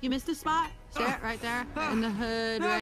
You missed a spot? See it right there? In the hood, right?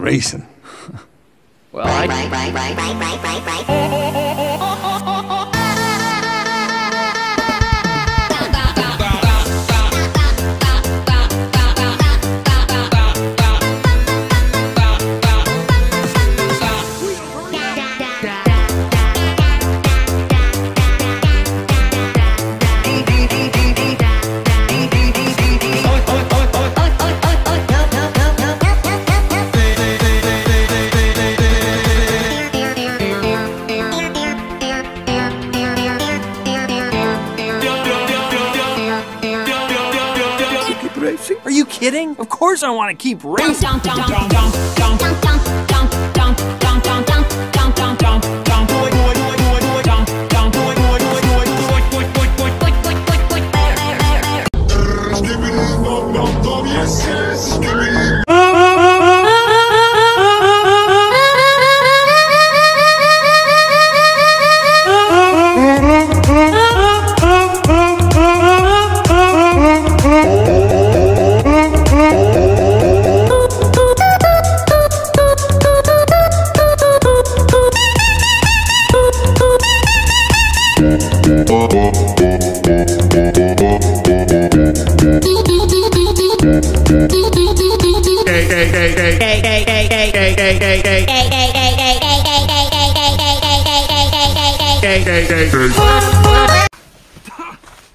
Racing. Well, I... kidding? Of course I want to keep racing.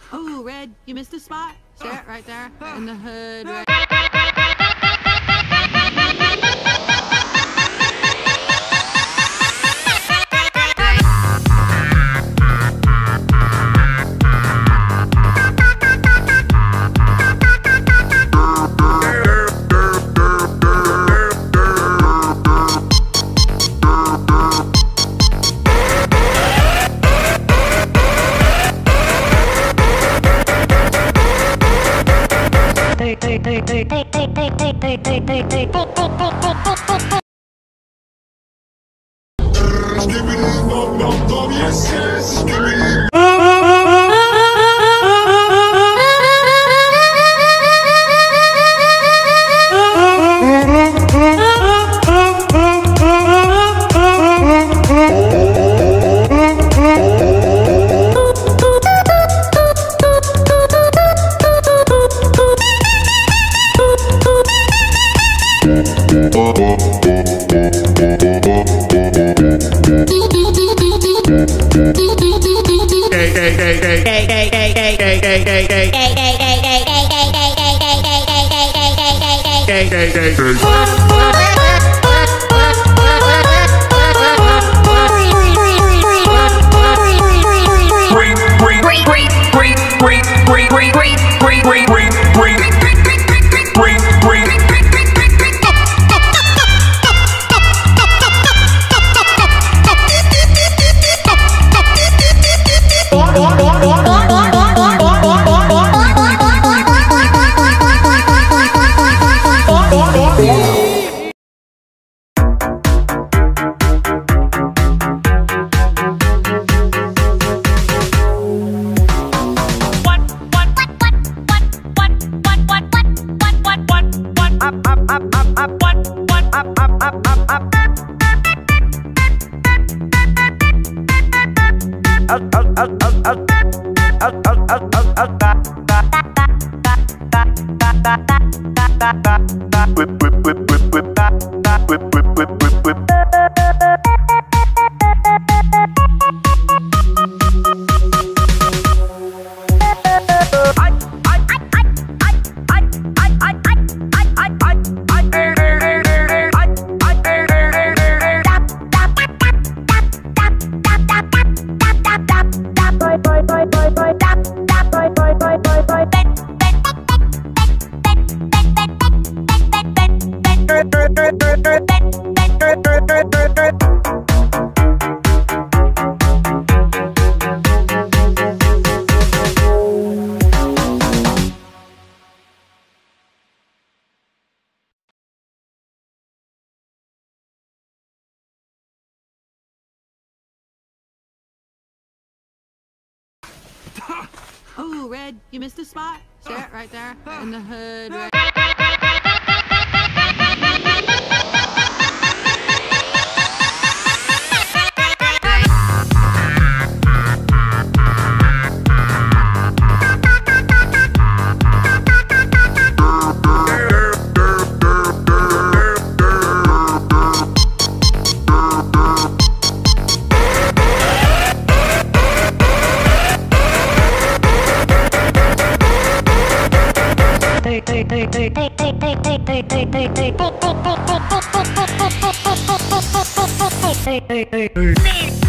Oh, Red, you missed a spot. Share it right there in the hood. Right. Oh, Red, you missed a spot. Share it right there in the hood. Right. Hey, hey, hey, hey.